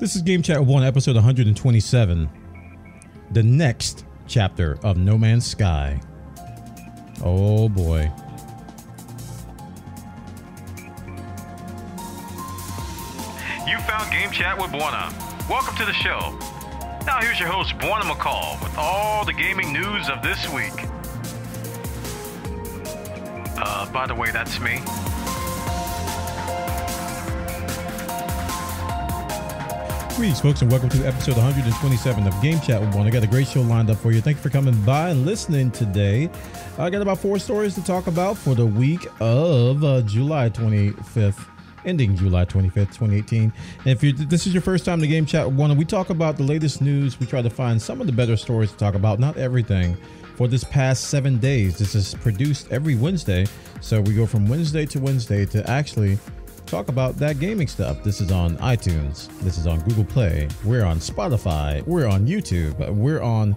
This is Game Chat 1, episode 127. The next chapter of No Man's Sky. Oh boy. You found Game Chat with Bwana. Welcome to the show. Now here's your host, Bwana McCall, with all the gaming news of this week. By the way, that's me. Greetings, folks, and welcome to episode 127 of Game Chat with Bwana. I got a great show lined up for you. Thank you for coming by and listening today. I got about 4 stories to talk about for the week of July 25th, ending July 25th, 2018. And if this is your first time to Game Chat with Bwana, we talk about the latest news. We try to find some of the better stories to talk about, not everything, for this past 7 days. This is produced every Wednesday. So we go from Wednesday to Wednesday to actually talk about that gaming stuff. This is on iTunes. This is on Google Play. We're on Spotify. We're on YouTube. We're on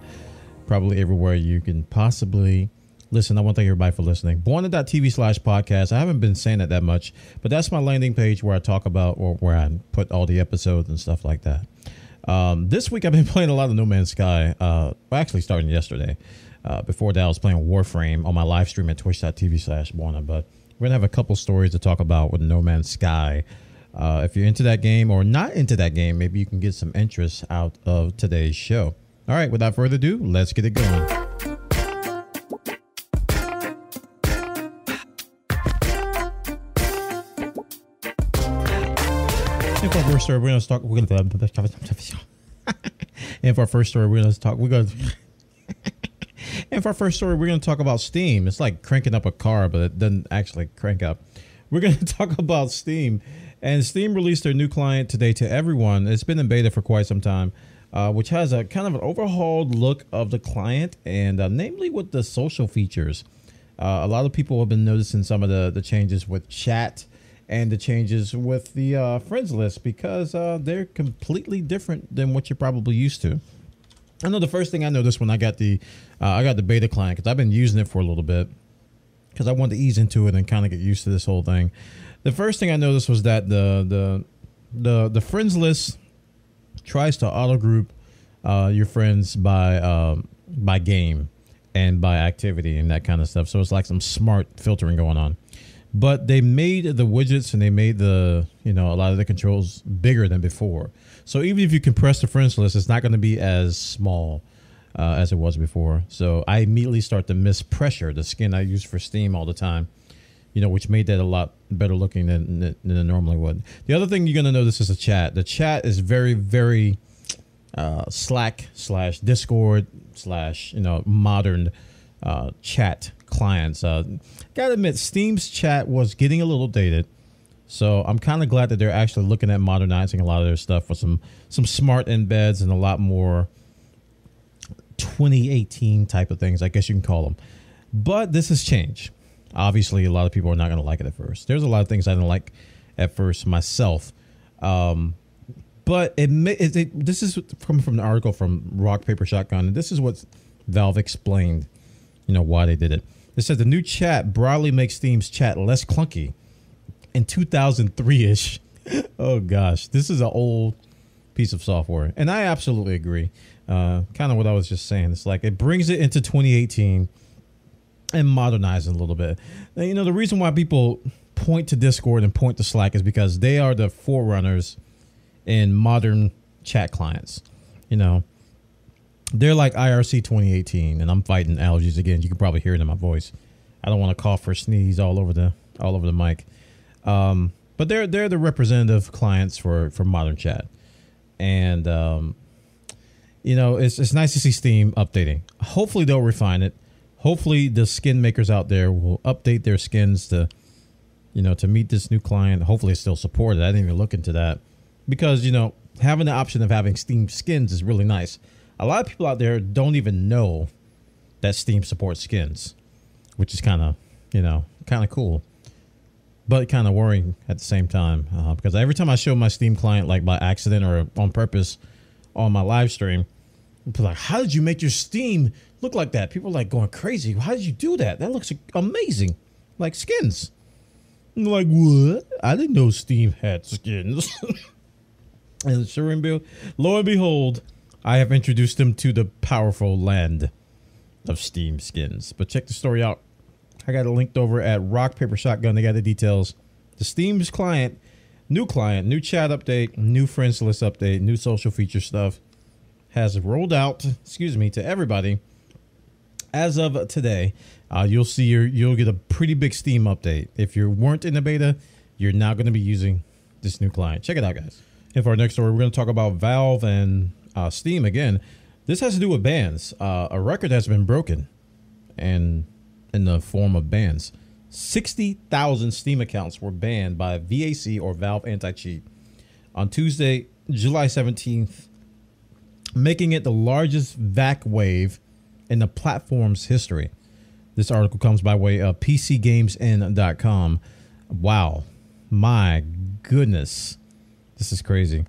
probably everywhere you can possibly listen. I want to thank everybody for listening. Bwana.tv/podcast. I haven't been saying it that much, but that's my landing page where I talk about or where I put all the episodes and stuff like that. This week I've been playing a lot of No Man's Sky. Actually starting yesterday. Before that I was playing Warframe on my live stream at twitch.tv/Bwana, but we're going to have a couple stories to talk about with No Man's Sky. If you're into that game or not into that game, maybe you can get some interest out of today's show. All right, without further ado, let's get it going. And for our first story, we're going to talk. And for our first story, we're going to talk about Steam. It's like cranking up a car, but it doesn't actually crank up. We're going to talk about Steam. And Steam released their new client today to everyone. It's been in beta for quite some time, which has a kind of an overhauled look of the client, and namely with the social features. A lot of people have been noticing some of the changes with chat and the changes with the friends list, because they're completely different than what you're probably used to. I know the first thing I noticed when I got the beta client, because I've been using it for a little bit because I wanted to ease into it and kind of get used to this whole thing. The first thing I noticed was that the friends list tries to auto group your friends by game and by activity and that kind of stuff. So it's like some smart filtering going on. But they made the widgets and they made the, you know, a lot of the controls bigger than before. So even if you compress the friends list, it's not going to be as small as it was before. So I immediately start to miss Pressure, the skin I use for Steam all the time, you know, which made that a lot better looking than it normally would. The other thing you're going to notice is the chat. The chat is very, very Slack/Discord/, you know, modern chat clients. Gotta admit, Steam's chat was getting a little dated, so I'm kind of glad that they're actually looking at modernizing a lot of their stuff with some smart embeds and a lot more 2018 type of things, I guess you can call them. But this has changed. Obviously, a lot of people are not going to like it at first. There's a lot of things I didn't like at first myself, but it this is coming from an article from Rock Paper Shotgun, and this is what Valve explained. You know why they did it. It says the new chat broadly makes Steam's chat less clunky in 2003-ish. Oh gosh, this is an old piece of software, and I absolutely agree. Kind of what I was just saying. It's like it brings it into 2018 and modernizing a little bit. Now, you know, the reason why people point to Discord and point to Slack is because they are the forerunners in modern chat clients. You know, they're like IRC 2018, and I'm fighting allergies again. You can probably hear it in my voice. I don't want to cough or sneeze all over the mic. But they're the representative clients for modern chat, and you know, it's nice to see Steam updating. Hopefully they'll refine it. Hopefully the skin makers out there will update their skins to, you know, to meet this new client. Hopefully it's still supported. I didn't even look into that, because you know, having the option of having Steam skins is really nice. A lot of people out there don't even know that Steam supports skins, which is kind of, you know, kind of cool, but kind of worrying at the same time, because every time I show my Steam client, like by accident or on purpose on my live stream, people are like, how did you make your Steam look like that? People are like going crazy. How did you do that? That looks amazing. Like skins. I'm like, what? I didn't know Steam had skins. And lo and behold, I have introduced them to the powerful land of Steam skins. But check the story out. I got it linked over at Rock Paper Shotgun. They got the details. The Steam's client, new chat update, new friends list update, new social feature stuff has rolled out, excuse me, to everybody. As of today, you'll see you'll get a pretty big Steam update. If you weren't in the beta, you're now going to be using this new client. Check it out, guys. And for our next story, we're going to talk about Valve and Steam again. This has to do with bans. A record has been broken, and in the form of bans, 60,000 Steam accounts were banned by VAC or Valve Anti-Cheat on Tuesday, July 17th, making it the largest VAC wave in the platform's history. This article comes by way of PCGamesN.com. Wow, my goodness, this is crazy.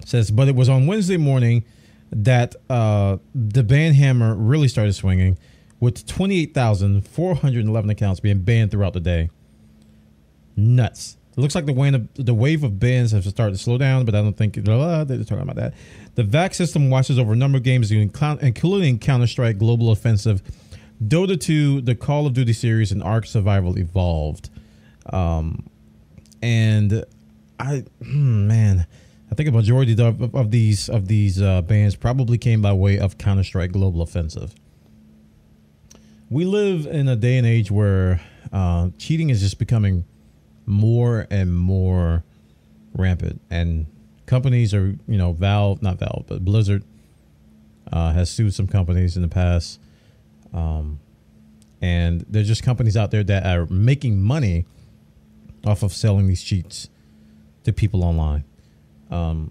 It says, but it was on Wednesday morning that the ban hammer really started swinging, with 28,411 accounts being banned throughout the day. Nuts. It looks like the wave of bans has started to slow down, but I don't think they're talking about that. The VAC system watches over a number of games, including Counter Strike Global Offensive, Dota 2, the Call of Duty series, and Ark Survival Evolved. I think a majority of these bans probably came by way of Counter Strike Global Offensive. We live in a day and age where cheating is just becoming more and more rampant, and companies are, you know, Blizzard has sued some companies in the past, and there's just companies out there that are making money off of selling these cheats to people online. And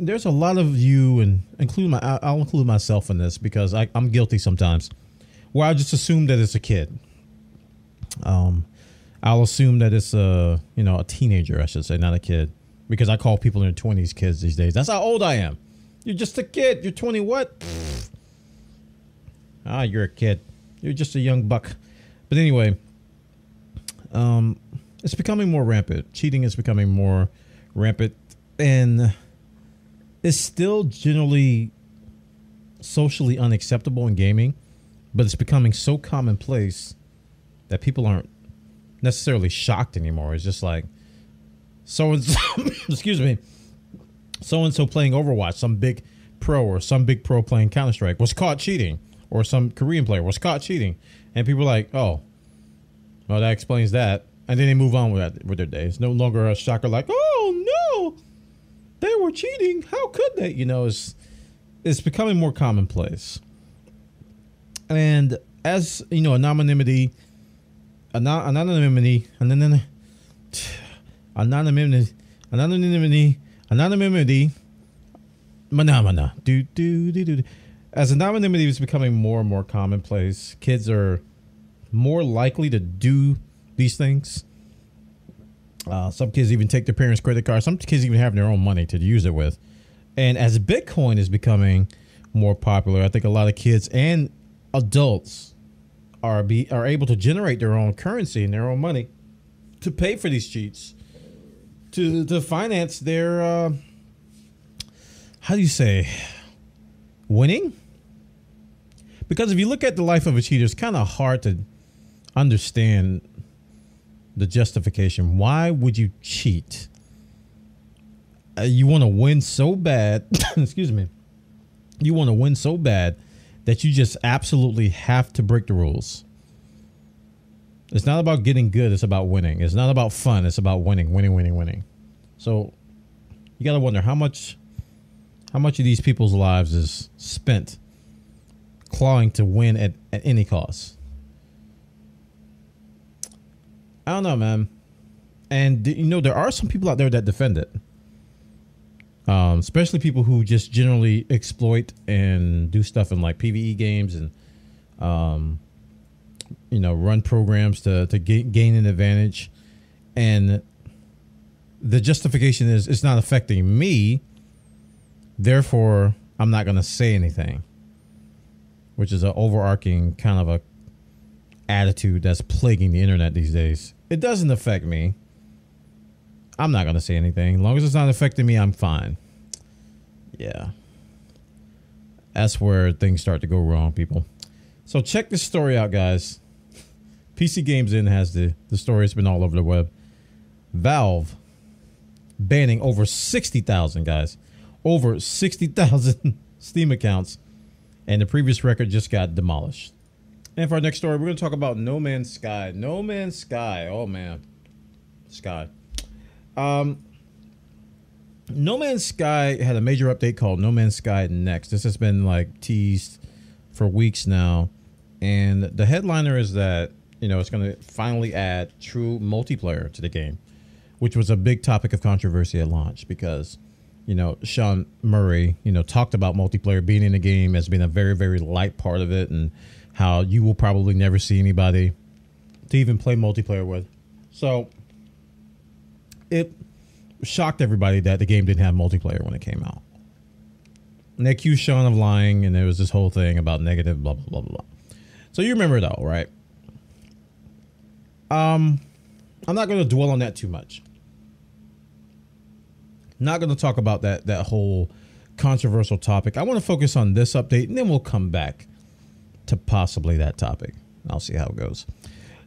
there's a lot of you, and I'll include myself in this because I'm guilty sometimes, where I just assume that it's a kid. I'll assume that it's a teenager, I should say, not a kid, because I call people in their 20s kids these days. That's how old I am. You're just a kid. You're 20 what? Pfft. Ah, you're a kid. You're just a young buck. But anyway, it's becoming more rampant. Cheating is becoming more rampant, and it's still generally socially unacceptable in gaming. But it's becoming so commonplace that people aren't necessarily shocked anymore. It's just like, so-and-so, excuse me, so-and-so playing Overwatch, some big pro or some big pro playing Counter-Strike was caught cheating, or some Korean player was caught cheating. And people are like, oh, well, that explains that. And then they move on with their day. It's no longer a shocker like, oh, no, they were cheating. How could they? You know, it's becoming more commonplace. And as you know, anonymity is becoming more and more commonplace. Kids are more likely to do these things. Some kids even take their parents' credit cards. Some kids even have their own money to use it with. And as Bitcoin is becoming more popular, I think a lot of kids and adults are able to generate their own currency and their own money to pay for these cheats, to finance their winning. Because if you look at the life of a cheater, it's kind of hard to understand the justification. Why would you cheat? You want to win so bad. Excuse me. You want to win so bad that you just absolutely have to break the rules. It's not about getting good. It's about winning. It's not about fun. It's about winning, winning, winning, winning. So you got to wonder how much of these people's lives is spent clawing to win at any cost. I don't know, man. And, you know, there are some people out there that defend it. Especially people who just generally exploit and do stuff in like PvE games and, you know, run programs to gain an advantage. And the justification is it's not affecting me. Therefore, I'm not going to say anything, which is an overarching kind of an attitude that's plaguing the internet these days. It doesn't affect me. I'm not going to say anything. As long as it's not affecting me, I'm fine. Yeah. That's where things start to go wrong, people. So check this story out, guys. PCGamesN has the story. It's been all over the web. Valve banning over 60,000, guys. Over 60,000 Steam accounts. And the previous record just got demolished. And for our next story, we're going to talk about No Man's Sky. No Man's Sky. Oh, man. Sky. No Man's Sky had a major update called No Man's Sky NEXT. This has been like teased for weeks now. And the headliner is that, you know, it's going to finally add true multiplayer to the game, which was a big topic of controversy at launch because, you know, Sean Murray, you know, talked about multiplayer being in the game as being a very, very light part of it and how you will probably never see anybody to even play multiplayer with. So it shocked everybody that the game didn't have multiplayer when it came out. And they accused Sean of lying, and there was this whole thing about negative blah, blah, blah, blah. So you remember it all, right? I'm not going to dwell on that too much. Not going to talk about that whole controversial topic. I want to focus on this update, and then we'll come back to possibly that topic. I'll see how it goes.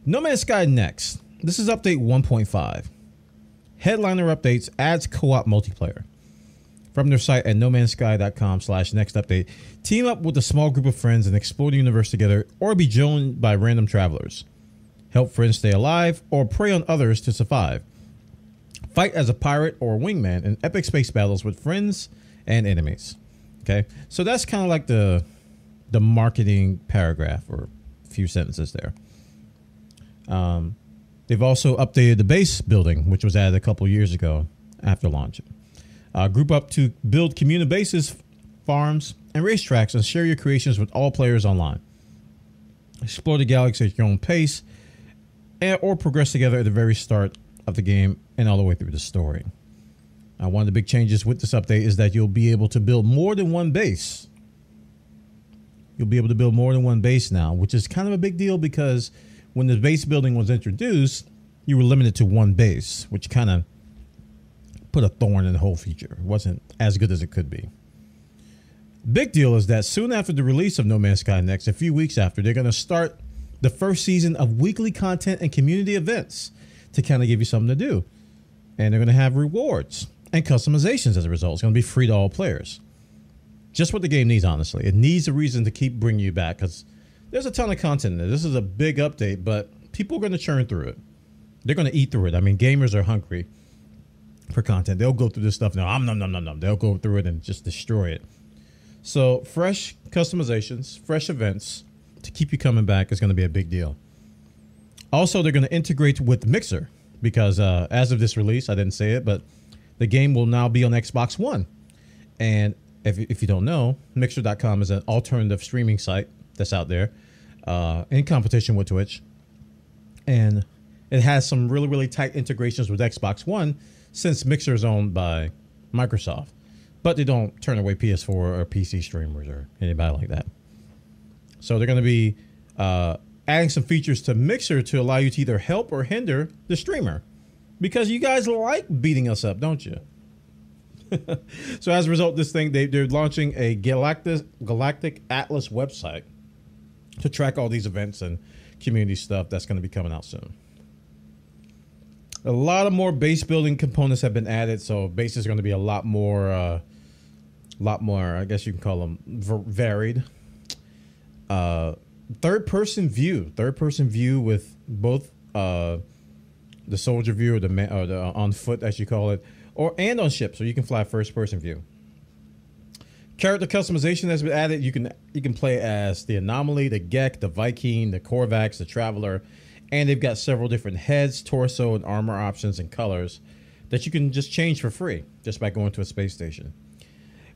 No Man's Sky NEXT. This is update 1.5. Headliner updates adds co-op multiplayer. From their site at nomanssky.com/next update, team up with a small group of friends and explore the universe together, or be joined by random travelers. Help friends stay alive or prey on others to survive. Fight as a pirate or wingman in epic space battles with friends and enemies. Okay, so that's kind of like the marketing paragraph or a few sentences there. They've also updated the base building, which was added a couple years ago after launch. Group up to build community bases, farms, and racetracks and share your creations with all players online. Explore the galaxy at your own pace and, or progress together at the very start of the game and all the way through the story. One of the big changes with this update is that you'll be able to build more than one base. You'll be able to build more than one base now, which is kind of a big deal because when the base building was introduced, you were limited to one base, which kind of put a thorn in the whole feature. It wasn't as good as it could be. Big deal is that soon after the release of No Man's Sky NEXT, a few weeks after, they're going to start the first season of weekly content and community events to kind of give you something to do. And they're going to have rewards and customizations as a result. It's going to be free to all players. Just what the game needs, honestly. It needs a reason to keep bringing you back because there's a ton of content in there. This is a big update, but people are going to churn through it. They're going to eat through it. I mean, gamers are hungry for content. They'll go through this stuff now. They'll go through it and just destroy it. So fresh customizations, fresh events to keep you coming back is going to be a big deal. Also, they're going to integrate with Mixer because as of this release, I didn't say it, but the game will now be on Xbox One. And if you don't know, Mixer.com is an alternative streaming site that's out there in competition with Twitch. And it has some really, really tight integrations with Xbox One since Mixer is owned by Microsoft. But they don't turn away PS4 or PC streamers or anybody like that. So they're going to be adding some features to Mixer to allow you to either help or hinder the streamer. Because you guys like beating us up, don't you? So as a result, this thing, they're launching a Galactic Atlas website to track all these events and community stuff that's going to be coming out soon. A lot of more base building components have been added, so bases are going to be a lot more, I guess you can call them varied. Third person view with both the soldier view or the on foot, as you call it. And on ship, so you can fly first person view. Character customization has been added. You can play as the Anomaly, the Gek, the Viking, the Korvax, the Traveler, and they've got several different heads, torso, and armor options and colors that you can just change for free just by going to a space station.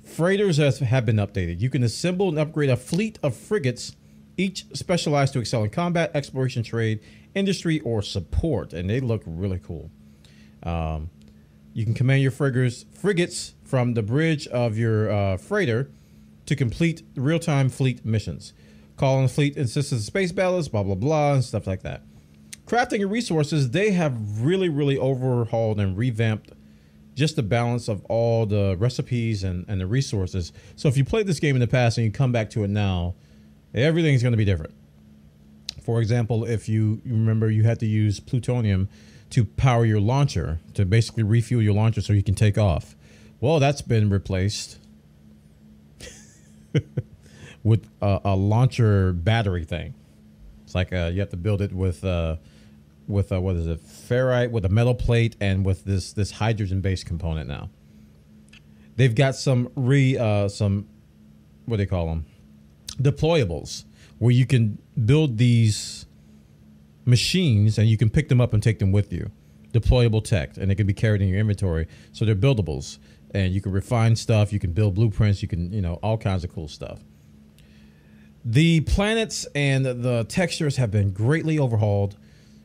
Freighters have been updated. You can assemble and upgrade a fleet of frigates, each specialized to excel in combat, exploration, trade, industry, or support, and they look really cool. You can command your frigates from the bridge of your freighter to complete real-time fleet missions. Call on the fleet instances of space battles, blah, blah, blah, and stuff like that. Crafting and resources, they have really, really overhauled and revamped just the balance of all the recipes and the resources. So if you played this game in the past and you come back to it now, everything's going to be different. For example, if you remember, you had to use plutonium to power your launcher, to basically refuel your launcher so you can take off. Well, that's been replaced with a launcher battery thing. It's like you have to build it with what is it, ferrite, with a metal plate, and with this hydrogen-based component now. They've got some what do they call them, deployables, where you can build these machines and you can pick them up and take them with you. Deployable tech, and they can be carried in your inventory. So they're buildables, and you can refine stuff, you can build blueprints, you can, you know, all kinds of cool stuff. The planets and the textures have been greatly overhauled.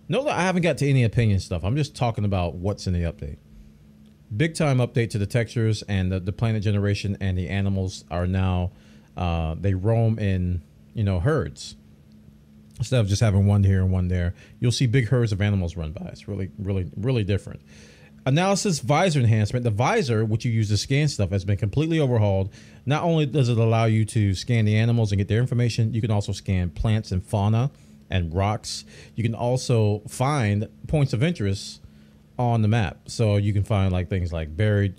No, I haven't got to any opinion stuff. I'm just talking about what's in the update. Big time update to the textures, and the planet generation, and the animals are now, they roam in, you know, herds. Instead of just having one here and one there, you'll see big herds of animals run by. It's really, really, really different. Analysis visor enhancement. The visor, which you use to scan stuff, has been completely overhauled. Not only does it allow you to scan the animals and get their information, you can also scan plants and fauna and rocks. You can also find points of interest on the map. So you can find like things like buried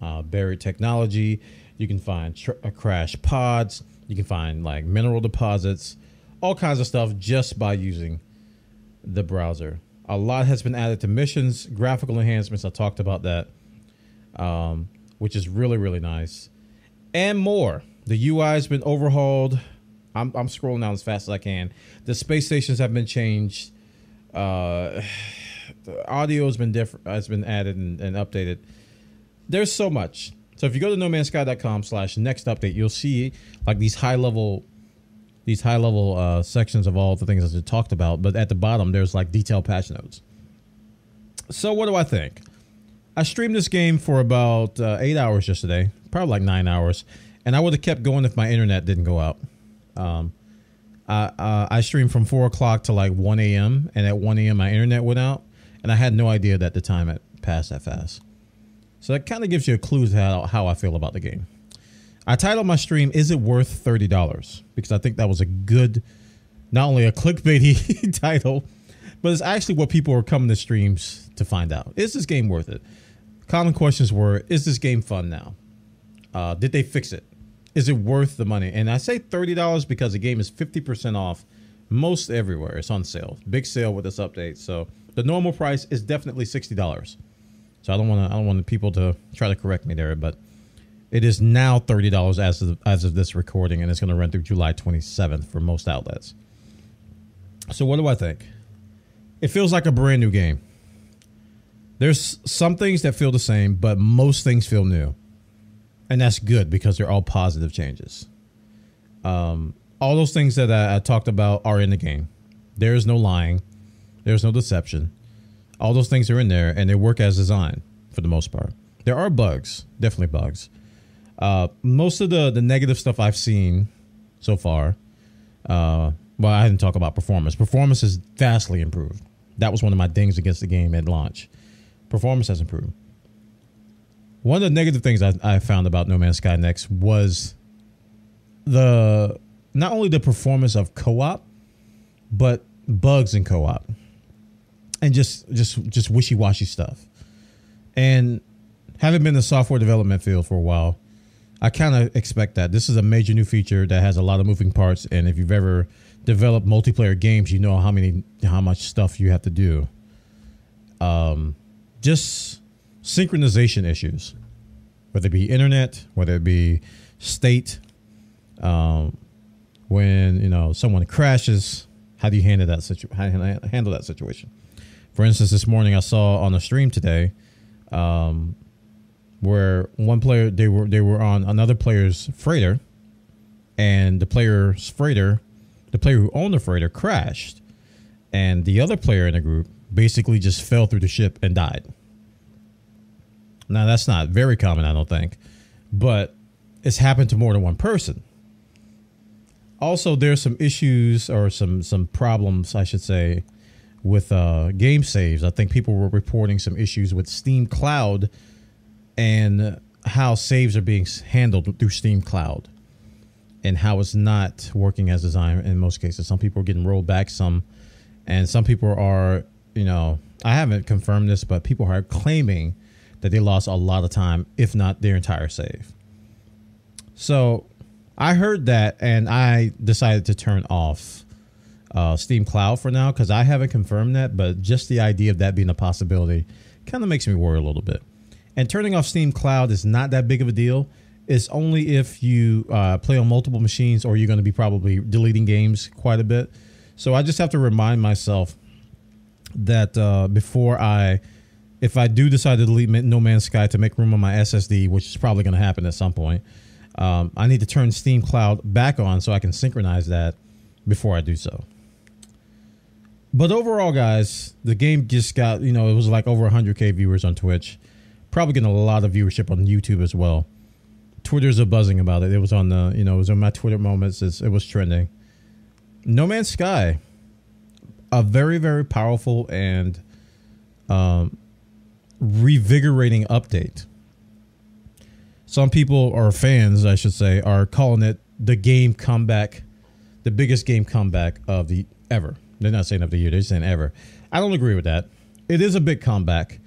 technology. You can find crash pods. You can find like mineral deposits, all kinds of stuff just by using the browser. A lot has been added to missions, graphical enhancements. I talked about that, which is really, really nice. And more. The UI has been overhauled. I'm scrolling down as fast as I can. The space stations have been changed. The audio has been different. It's been added and updated. There's so much. So if you go to nomanssky.com/next update, you'll see like these high level sections of all the things that I talked about, but at the bottom, there's like detailed patch notes. So what do I think? I streamed this game for about 8 hours yesterday, probably like 9 hours, and I would have kept going if my internet didn't go out. I streamed from 4 o'clock to like 1 a.m., and at 1 a.m. my internet went out, and I had no idea that the time had passed that fast. So that kind of gives you a clue to how I feel about the game. I titled my stream, Is It Worth $30? Because I think that was a good, not only a clickbaity title, but it's actually what people are coming to streams to find out. Is this game worth it? Common questions were, is this game fun now? Did they fix it? Is it worth the money? And I say $30 because the game is 50% off most everywhere. It's on sale. Big sale with this update. So the normal price is definitely $60. So I don't want people to try to correct me there, but it is now $30 as of this recording, and it's going to run through July 27th for most outlets. So what do I think? It feels like a brand new game. There's some things that feel the same, but most things feel new. And that's good because they're all positive changes. All those things that I talked about are in the game. There is no lying. There's no deception. All those things are in there, and they work as designed for the most part. There are bugs, definitely bugs. Most of the negative stuff I've seen so far, well, I didn't talk about performance. Performance is vastly improved. That was one of my dings against the game at launch. Performance has improved. One of the negative things I found about No Man's Sky Next was not only the performance of co-op, but bugs in co-op, and just wishy-washy stuff. And having been in the software development field for a while, I kind of expect that. This is a major new feature that has a lot of moving parts, and if you've ever developed multiplayer games, you know how much stuff you have to do. Just synchronization issues, whether it be internet, whether it be state. When someone crashes, how do you handle that situation? For instance, this morning I saw on a stream today where one player, they were on another player's freighter, and the player who owned the freighter crashed, and the other player in the group basically just fell through the ship and died. Now, that's not very common, I don't think, but it's happened to more than one person. Also, there's some issues, or some problems, I should say, with game saves. I think people were reporting some issues with Steam Cloud and how saves are being handled through Steam Cloud and how it's not working as designed in most cases. Some people are getting rolled back some, and some people are, you know, I haven't confirmed this, but people are claiming that they lost a lot of time, if not their entire save. So I heard that and I decided to turn off Steam Cloud for now because I haven't confirmed that, but just the idea of that being a possibility kind of makes me worry a little bit. And turning off Steam Cloud is not that big of a deal. It's only if you play on multiple machines or you're going to be probably deleting games quite a bit. So I just have to remind myself that before I, if I do decide to delete No Man's Sky to make room on my SSD, which is probably going to happen at some point, I need to turn Steam Cloud back on so I can synchronize that before I do so. But overall, guys, the game just got, you know, it was like over 100K viewers on Twitch. Probably getting a lot of viewership on YouTube as well. Twitter's buzzing about it. It was on the, you know, it was on my Twitter moments. It was trending. No Man's Sky, a very, very powerful and revigorating update. Some people, or fans, I should say, are calling it the game comeback, the biggest game comeback of the ever. They're not saying of the year, they're saying ever. I don't agree with that. It is a big comeback.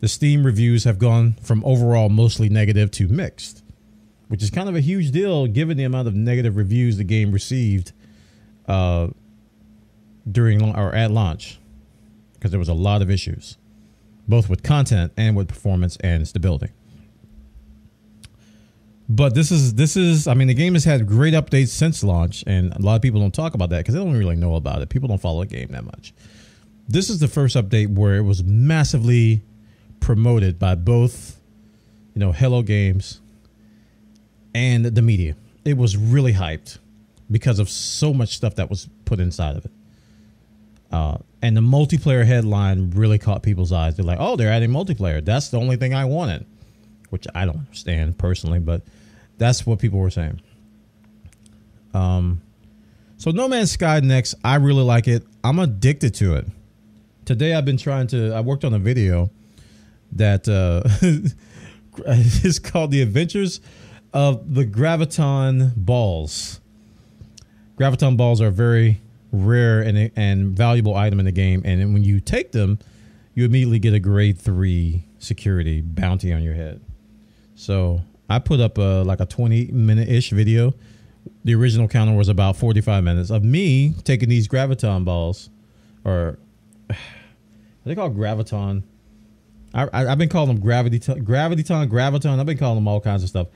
The Steam reviews have gone from overall mostly negative to mixed, which is kind of a huge deal given the amount of negative reviews the game received during or at launch, because there was a lot of issues, both with content and with performance and stability. But this is, I mean, the game has had great updates since launch, and a lot of people don't talk about that because they don't really know about it. People don't follow the game that much. This is the first update where it was massively promoted by both, you know, Hello Games and the media. It was really hyped because of so much stuff that was put inside of it. And the multiplayer headline really caught people's eyes. They're like, oh, they're adding multiplayer. That's the only thing I wanted, which I don't understand personally, but that's what people were saying. So No Man's Sky Next, I really like it. I'm addicted to it. Today I've been trying to, I worked on a video that is called The Adventures of the Graviton Balls. Graviton balls are a very rare and valuable item in the game, and when you take them, you immediately get a grade 3 security bounty on your head. So I put up like a 20-minute-ish video. The original counter was about 45 minutes of me taking these Graviton balls, or are they called Graviton? I've been calling them Graviton. I've been calling them all kinds of stuff.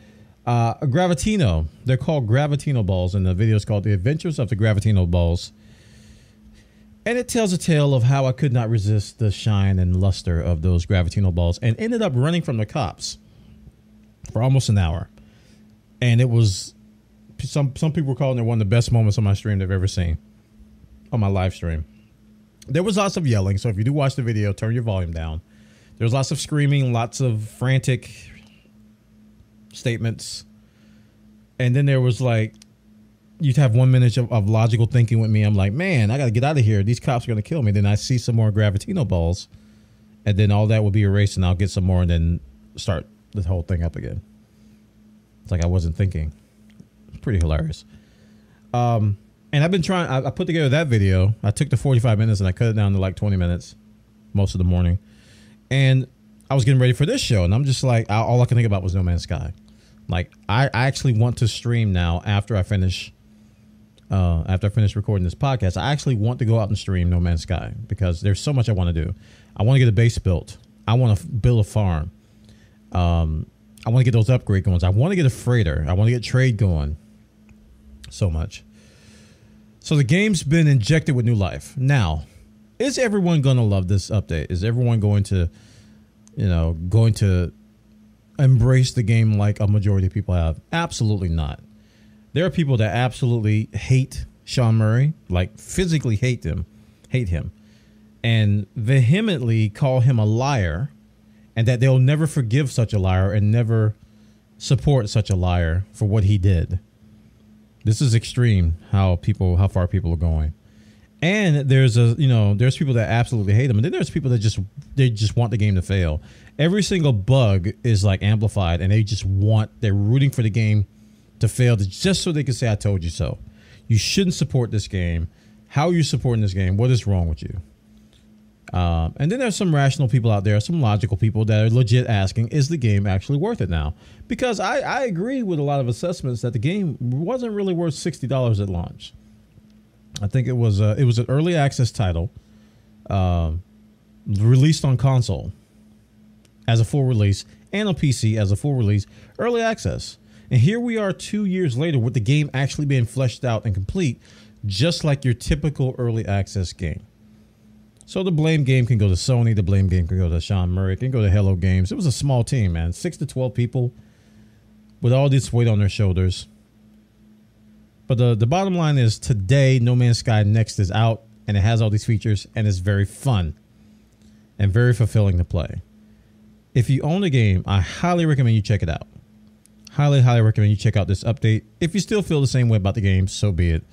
Gravitino. They're called Gravitino balls, and the video is called The Adventures of the Gravitino Balls. And it tells a tale of how I could not resist the shine and luster of those Gravitino balls and ended up running from the cops for almost an hour. And it was, some people were calling it one of the best moments on my stream they've ever seen, on my live stream. There was lots of yelling, so if you do watch the video, turn your volume down. There was lots of screaming, lots of frantic statements. And then there was like, you'd have 1 minute of logical thinking with me. I'm like, man, I got to get out of here. These cops are going to kill me. Then I see some more Gravitino balls, and then all that will be erased, and I'll get some more and then start this whole thing up again. It's like I wasn't thinking. It's pretty hilarious. And I've been trying. I put together that video. I took the 45 minutes, and I cut it down to like 20 minutes most of the morning. And I was getting ready for this show, and I'm just like, all I can think about was No Man's Sky. Like, I actually want to stream now after I finish... after I finish recording this podcast, I actually want to go out and stream No Man's Sky because there's so much I want to do. I want to get a base built. I want to build a farm. I want to get those upgrade going. I want to get a freighter. I want to get trade going. So much. So the game's been injected with new life. Now, is everyone going to love this update? Is everyone going to, you know, going to embrace the game like a majority of people have? Absolutely not. There are people that absolutely hate Sean Murray, like physically hate him, and vehemently call him a liar, and that they'll never forgive such a liar and never support such a liar for what he did. This is extreme how far people are going. And there's a, you know, there's people that absolutely hate them, and then there's people that just want the game to fail. Every single bug is like amplified, and they just want, they're rooting for the game to fail just so they can say, "I told you so." You shouldn't support this game. How are you supporting this game? What is wrong with you? And then there's some rational people out there, some logical people that are legit asking, is the game actually worth it now? Because I agree with a lot of assessments that the game wasn't really worth $60 at launch. I think it was an early access title, released on console as a full release and on PC as a full release, early access. And here we are 2 years later with the game actually being fleshed out and complete, just like your typical early access game. So the blame game can go to Sony. The blame game can go to Sean Murray. It can go to Hello Games. It was a small team, man. 6 to 12 people with all this weight on their shoulders. But the bottom line is today, No Man's Sky Next is out, and it has all these features, and it's very fun and very fulfilling to play. If you own the game, I highly recommend you check it out. Highly, highly recommend you check out this update. If you still feel the same way about the game, so be it.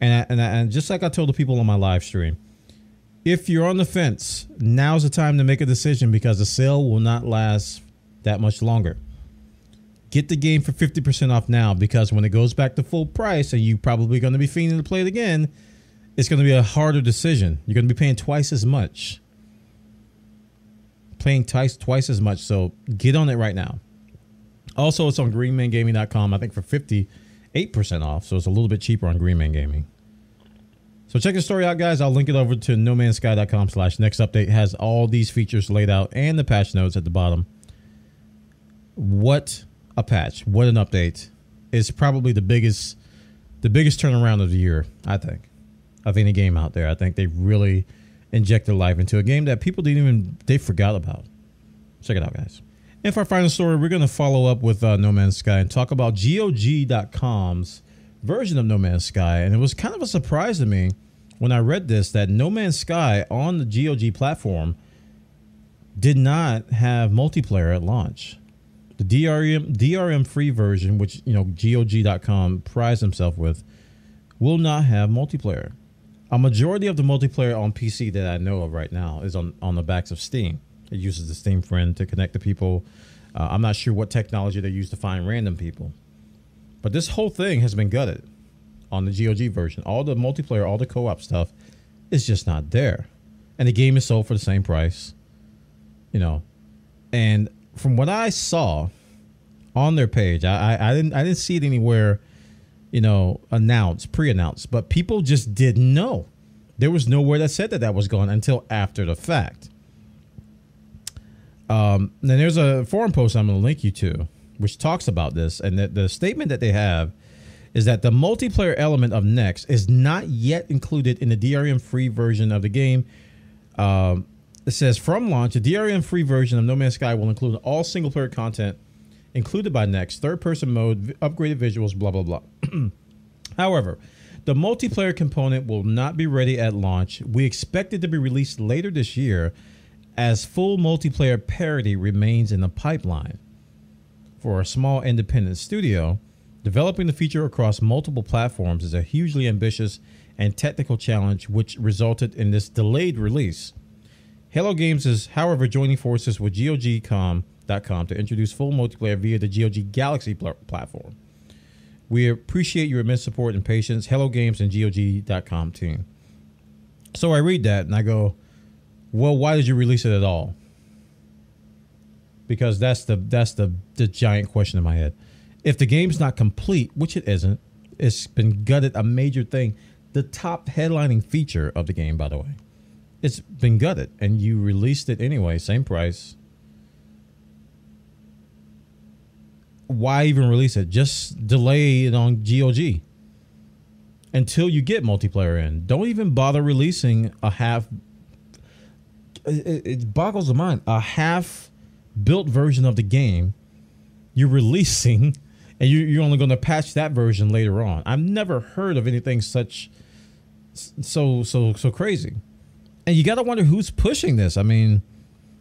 And just like I told the people on my live stream, if you're on the fence, now's the time to make a decision because the sale will not last that much longer. Get the game for 50% off now, because when it goes back to full price and you're probably going to be fiending to play it again, it's going to be a harder decision. You're going to be paying twice as much. Paying twice as much, so get on it right now. Also, it's on greenmangaming.com, I think, for 58% off, so it's a little bit cheaper on Green Man Gaming. So check the story out, guys. I'll link it over to nomanssky.com/next update. It has all these features laid out and the patch notes at the bottom. What a patch, what an update. It's probably the biggest turnaround of the year, I think, of any game out there. I think they really injected life into a game that people didn't even, they forgot about. Check it out, guys. And for our final story, we're going to follow up with No Man's Sky and talk about GOG.com's version of No Man's Sky. And it was kind of a surprise to me when I read this, that No Man's Sky on the GOG platform did not have multiplayer at launch. The DRM free version, which, you know, GOG.com prides himself with, will not have multiplayer. A majority of the multiplayer on PC that I know of right now is on the backs of Steam. It uses the Steam Friend to connect to people. I'm not sure what technology they use to find random people. But this whole thing has been gutted on the GOG version. All the multiplayer, all the co-op stuff is just not there. And the game is sold for the same price, you know. And from what I saw on their page, I didn't see it anywhere, you know, announced, pre-announced, but people just didn't know. There was nowhere that said that that was gone until after the fact. Then there's a forum post I'm going to link you to, which talks about this. And the statement that they have is that the multiplayer element of Next is not yet included in the DRM-free version of the game. It says, from launch, the DRM-free version of No Man's Sky will include all single-player content included by Next, third-person mode, upgraded visuals, blah, blah, blah. However, the multiplayer component will not be ready at launch. We expect it to be released later this year, as full multiplayer parity remains in the pipeline. For a small independent studio, developing the feature across multiple platforms is a hugely ambitious and technical challenge, which resulted in this delayed release. Hello Games is, however, joining forces with GOG.com to introduce full multiplayer via the GOG Galaxy platform. We appreciate your immense support and patience, Hello Games and GOG.com team. So I read that and I go, well, why did you release it at all? Because that's the giant question in my head. If the game's not complete, which it isn't, it's been gutted, a major thing. The top headlining feature of the game, by the way, it's been gutted, and you released it anyway, same price. Why even release it? Just delay it on GOG until you get multiplayer in. Don't even bother releasing a half. It boggles the mind. A half-built version of the game you're releasing, and you're only going to patch that version later on. I've never heard of anything such so crazy. And you got to wonder who's pushing this. I mean,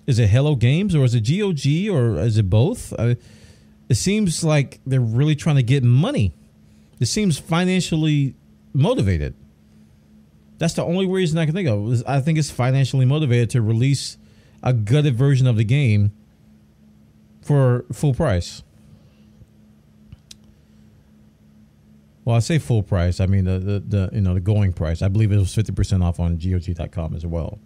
is it Hello Games or is it GOG or is it both? It seems like they're really trying to get money. It seems financially motivated. That's the only reason I can think of. I think it's financially motivated to release a gutted version of the game for full price. Well, I say full price. I mean the you know, the going price. I believe it was 50% off on GOG.com as well,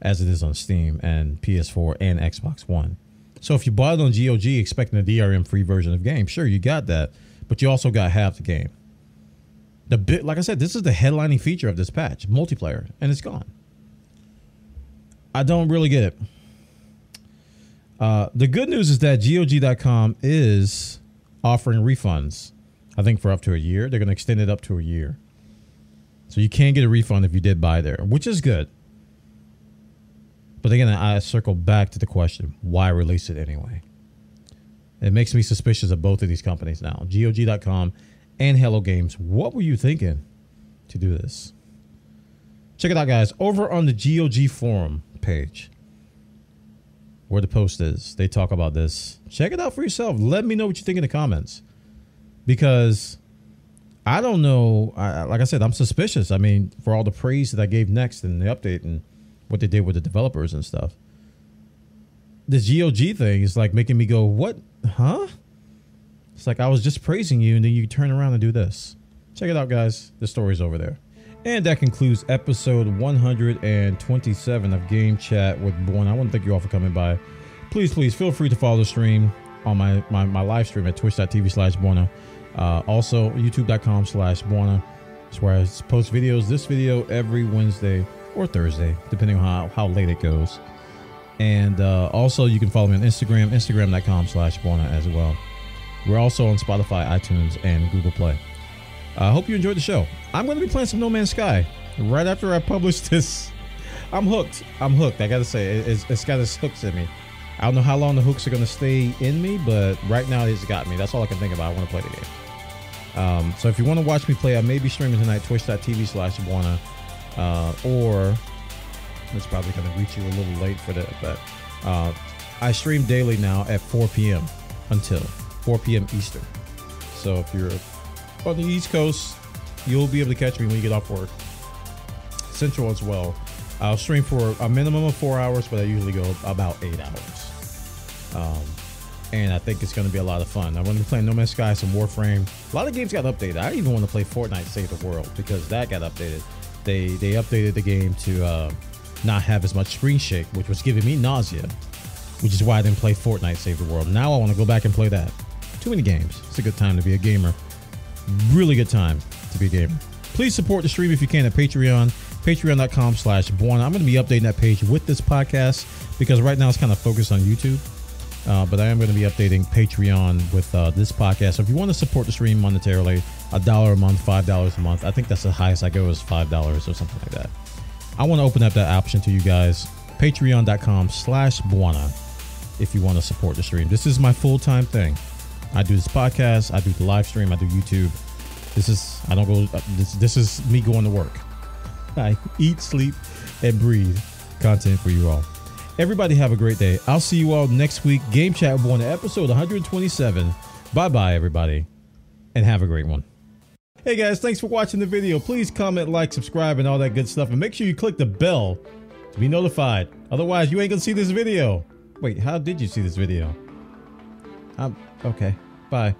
as it is on Steam and PS4 and Xbox One. So if you bought it on GOG expecting a DRM-free version of the game, sure, you got that, but you also got half the game. The bit, like I said, this is the headlining feature of this patch, multiplayer, and it's gone. I don't really get it. The good news is that GOG.com is offering refunds. I think for up to a year. They're going to extend it up to a year. So you can get a refund if you did buy there, which is good. But again, I circle back to the question, why release it anyway? It makes me suspicious of both of these companies now, GOG.com and Hello Games. What were you thinking to do this? Check it out, guys. Over on the GOG forum page, where the post is, they talk about this. Check it out for yourself. Let me know what you think in the comments. Because I don't know, like I said, I'm suspicious. I mean, for all the praise that I gave Next and the update and what they did with the developers and stuff, the GOG thing is like making me go, what? Huh? It's like I was just praising you and then you turn around and do this. Check it out, guys. The story's over there. And that concludes episode 127 of Game Chat with Bwana. I want to thank you all for coming by. Please, please feel free to follow the stream on my live stream at twitch.tv/Bwana. Also, youtube.com/Bwana. That's where I post videos. This video every Wednesday or Thursday, depending on how late it goes. And also, you can follow me on Instagram, instagram.com/Bwana as well. We're also on Spotify, iTunes, and Google Play. I hope you enjoyed the show. I'm going to be playing some No Man's Sky right after I publish this. I'm hooked. I'm hooked. I got to say, it's got its hooks in me. I don't know how long the hooks are going to stay in me, but right now it's got me. That's all I can think about. I want to play the game. So if you want to watch me play, I may be streaming tonight, twitch.tv/Bwana. Or it's probably going to reach you a little late for that, but I stream daily now at 4 p.m. until 4 p.m. Eastern. So if you're on the East Coast, you'll be able to catch me when you get off work. Central as well. I'll stream for a minimum of 4 hours, but I usually go about 8 hours. And I think it's going to be a lot of fun. I want to be playing No Man's Sky, some Warframe. A lot of games got updated. I even want to play Fortnite Save the World because that got updated. They updated the game to not have as much screen shake, which was giving me nausea, which is why I didn't play Fortnite Save the World. Now I want to go back and play that. Too many games. It's a good time to be a gamer. Really good time to be a gamer. Please support the stream if you can at Patreon. Patreon.com/Bwana. I'm going to be updating that page with this podcast because right now it's kind of focused on YouTube. But I am going to be updating Patreon with this podcast. So if you want to support the stream monetarily, $1 a month, $5 a month. I think that's the highest I go is $5 or something like that. I want to open up that option to you guys. Patreon.com/Bwana if you want to support the stream. This is my full-time thing. I do this podcast. I do the live stream. I do YouTube. This is me going to work. I eat, sleep, and breathe content for you all. Everybody have a great day. I'll see you all next week. Game Chat with Bwana, episode 127. Bye-bye, everybody, and have a great one. Hey, guys, thanks for watching the video. Please comment, like, subscribe, and all that good stuff. And make sure you click the bell to be notified. Otherwise, you ain't going to see this video. Wait, how did you see this video? Okay, bye.